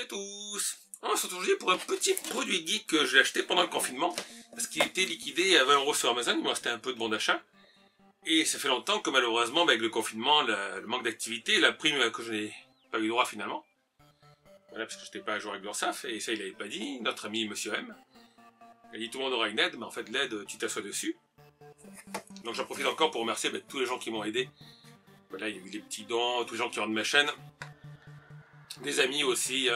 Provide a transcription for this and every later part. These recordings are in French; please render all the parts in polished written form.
à tous. On se retrouve pour un petit produit geek que j'ai acheté pendant le confinement, parce qu'il était liquidé à 20 € sur Amazon, il me restait un peu de bon d'achat. Et ça fait longtemps que malheureusement, avec le confinement, le manque d'activité, la prime que je n'ai pas eu droit finalement. Voilà, parce que je n'étais pas à jour avec l'Ursaf, et ça il n'avait pas dit, notre ami Monsieur M. Il a dit tout le monde aura une aide, mais en fait l'aide, tu t'assois dessus. Donc j'en profite encore pour remercier tous les gens qui m'ont aidé. Voilà, il y a eu les petits dons, tous les gens qui ont de ma chaîne. Des amis aussi,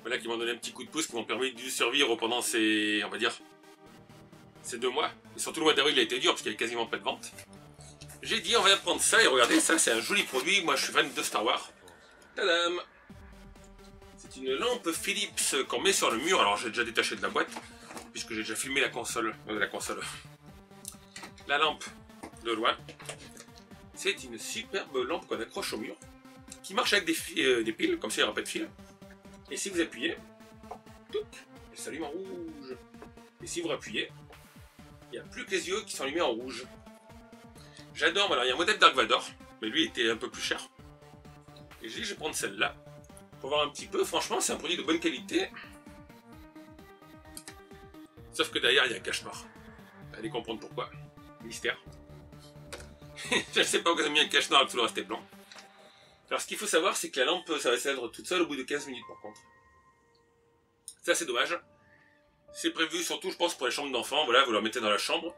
voilà, qui m'ont donné un petit coup de pouce, qui m'ont permis de survivre pendant ces, on va dire, ces 2 mois. Et surtout le mois d'avril, il a été dur, parce qu'il n'y avait quasiment pas de vente. J'ai dit, on va prendre ça, et regardez, ça c'est un joli produit, moi je suis fan de Star Wars. Tadam! C'est une lampe Philips qu'on met sur le mur, alors j'ai déjà détaché de la boîte, puisque j'ai déjà filmé la lampe de loin. C'est une superbe lampe qu'on accroche au mur, qui marche avec des piles, comme ça il n'y aura pas de fil. Et si vous appuyez, elle s'allume en rouge. Et si vous appuyez, il n'y a plus que les yeux qui sont allumés en rouge. J'adore, alors il y a un modèle Dark Vador, mais lui était un peu plus cher. Et je dis, je vais prendre celle-là, pour voir un petit peu, franchement c'est un produit de bonne qualité. Sauf que derrière il y a un cache-noir. Allez comprendre pourquoi. Mystère. Je ne sais pas pourquoi j'ai mis un cache-noir avec tout le reste est blanc. Alors ce qu'il faut savoir, c'est que la lampe, ça va s'éteindre toute seule au bout de 15 minutes par contre. Ça c'est dommage. C'est prévu surtout, je pense, pour les chambres d'enfants. Voilà, vous leur mettez dans la chambre,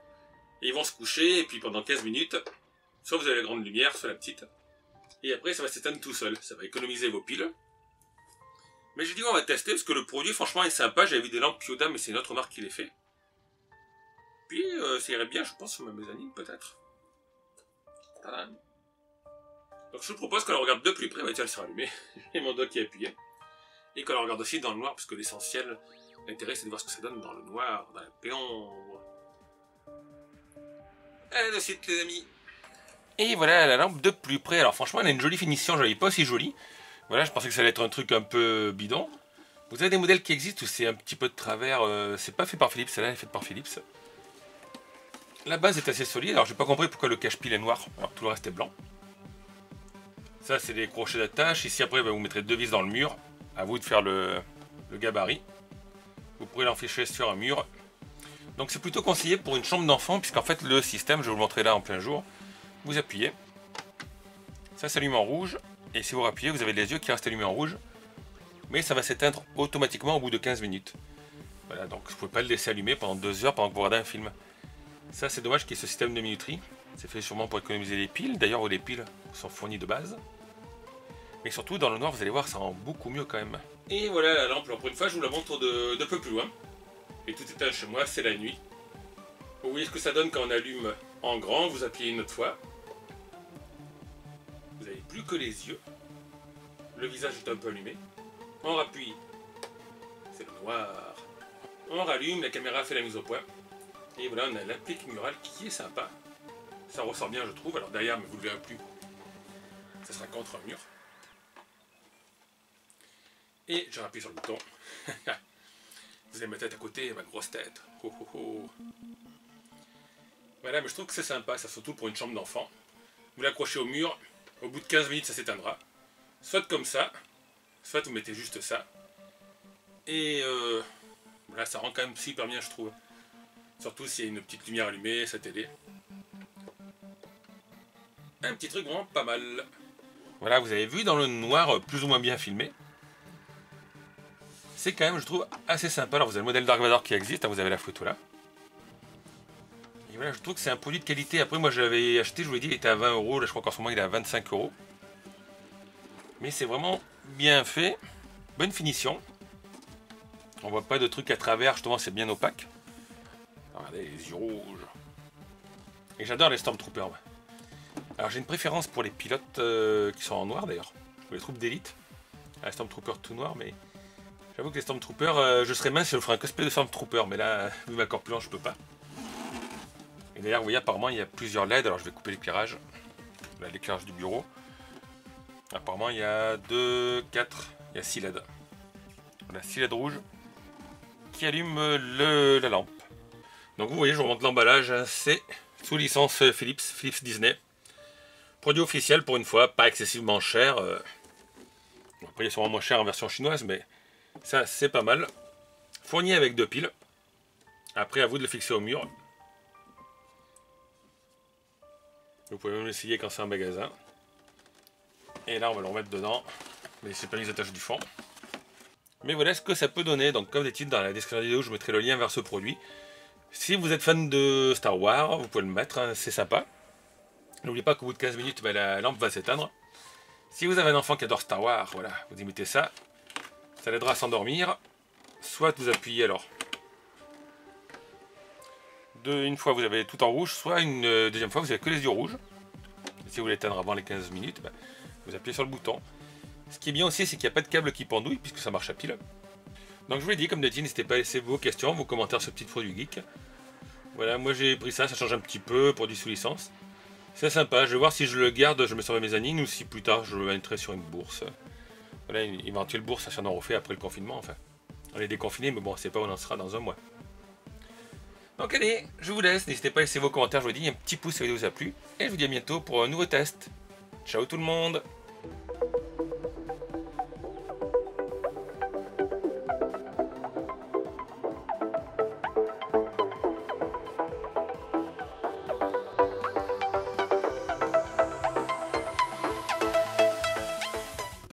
et ils vont se coucher, et puis pendant 15 minutes, soit vous avez la grande lumière, soit la petite. Et après ça va s'éteindre tout seul, ça va économiser vos piles. Mais j'ai dit on va tester, parce que le produit franchement est sympa. J'avais vu des lampes Kyoda, mais c'est une autre marque qui les fait. Puis ça irait bien, je pense, sur ma mezzanine peut-être. Voilà. Donc je vous propose qu'on la regarde de plus près, bah, tiens, elle sera allumée, j'ai mon doigt qui est appuyé, et qu'on la regarde aussi dans le noir, parce que l'essentiel, l'intérêt c'est de voir ce que ça donne dans le noir, dans la pénombre. Allez de suite les amis. Et voilà la lampe de plus près, alors franchement elle a une jolie finition, je l'avais pas aussi jolie, voilà je pensais que ça allait être un truc un peu bidon. Vous avez des modèles qui existent où c'est un petit peu de travers, c'est pas fait par Philips, celle-là elle est faite par Philips. La base est assez solide, alors j'ai pas compris pourquoi le cache-pile est noir, alors que tout le reste est blanc. Ça c'est des crochets d'attache, ici après vous mettrez 2 vis dans le mur, à vous de faire le gabarit. Vous pourrez l'enficher sur un mur. Donc c'est plutôt conseillé pour une chambre d'enfant, puisqu'en fait le système, je vais vous le montrer là en plein jour, vous appuyez, ça s'allume en rouge, et si vous appuyez vous avez les yeux qui restent allumés en rouge, mais ça va s'éteindre automatiquement au bout de 15 minutes. Voilà, donc vous ne pouvez pas le laisser allumer pendant 2 heures pendant que vous regardez un film. Ça c'est dommage qu'il y ait ce système de minuterie. C'est fait sûrement pour économiser les piles, d'ailleurs les piles sont fournies de base. Mais surtout dans le noir vous allez voir ça rend beaucoup mieux quand même. Et voilà la lampe, alors pour une fois je vous la montre d'un peu plus loin. Et tout éteint chez moi, c'est la nuit. Vous voyez ce que ça donne quand on allume en grand, vous appuyez une autre fois. Vous n'avez plus que les yeux. Le visage est un peu allumé. On rappuie, c'est le noir. On rallume, la caméra fait la mise au point. Et voilà on a l'applique murale qui est sympa. Ça ressort bien je trouve, alors derrière mais vous ne le verrez plus, ça sera contre un mur. Et je rappuie sur le bouton. Vous avez ma tête à côté, ma grosse tête. Oh, oh, oh. Voilà, mais je trouve que c'est sympa, ça surtout pour une chambre d'enfant. Vous l'accrochez au mur, au bout de 15 minutes ça s'éteindra. Soit comme ça, soit vous mettez juste ça. Et voilà, ça rend quand même super bien je trouve. Surtout s'il y a une petite lumière allumée, sa télé. Un petit truc vraiment pas mal. Voilà, vous avez vu dans le noir, plus ou moins bien filmé. C'est quand même, je trouve, assez sympa. Alors vous avez le modèle Dark Vador qui existe, vous avez la photo là. Et voilà, je trouve que c'est un produit de qualité. Après moi je l'avais acheté, je vous l'ai dit, il était à 20 €, là je crois qu'en ce moment il est à 25 €. Mais c'est vraiment bien fait, bonne finition. On voit pas de trucs à travers, justement c'est bien opaque. Regardez les yeux rouges. Et j'adore les Stormtroopers. Alors j'ai une préférence pour les pilotes qui sont en noir d'ailleurs, pour les troupes d'élite. Les Stormtroopers tout noir, mais j'avoue que les Stormtroopers, je serais mince si je ferais un cosplay de Stormtroopers, mais là, vu ma corpulence, je peux pas. Et d'ailleurs, vous voyez, apparemment, il y a plusieurs LED, alors je vais couper l'éclairage. Voilà, l'éclairage du bureau. Apparemment, il y a 2, 4, il y a 6 LED. Voilà, 6 LED rouges qui allument la lampe. Donc vous voyez, je vous montre l'emballage, hein, c'est sous licence Philips, Philips Disney. Produit officiel pour une fois, pas excessivement cher. Après, il est sûrement moins cher en version chinoise, mais ça, c'est pas mal. Fourni avec 2 piles. Après, à vous de le fixer au mur. Vous pouvez même l'essayer quand c'est un magasin. Et là, on va le remettre dedans. Mais c'est pas les attaches du fond. Mais voilà ce que ça peut donner. Donc, comme d'habitude, dans la description de la vidéo, je mettrai le lien vers ce produit. Si vous êtes fan de Star Wars, vous pouvez le mettre, hein, c'est sympa. N'oubliez pas qu'au bout de 15 minutes, bah, la lampe va s'éteindre. Si vous avez un enfant qui adore Star Wars, voilà, vous imitez ça. Ça l'aidera à s'endormir. Soit vous appuyez alors une fois vous avez tout en rouge, soit une deuxième fois vous avez que les yeux rouges. Et si vous voulez éteindre avant les 15 minutes, bah, vous appuyez sur le bouton. Ce qui est bien aussi, c'est qu'il n'y a pas de câble qui pendouille puisque ça marche à pile. Donc je vous l'ai dit, comme d'habitude, n'hésitez pas à laisser vos questions, vos commentaires sur ce petit produit geek. Voilà, moi j'ai pris ça, ça change un petit peu, produit sous licence. C'est sympa, je vais voir si je le garde, je me sers mes années, ou si plus tard je le mettrai sur une bourse. Voilà, une éventuelle bourse, ça en refait après le confinement, enfin. On est déconfiné, mais bon, on ne sait pas où on en sera dans un mois. Donc allez, je vous laisse, n'hésitez pas à laisser vos commentaires, je vous dis, un petit pouce si la vidéo vous a plu. Et je vous dis à bientôt pour un nouveau test. Ciao tout le monde!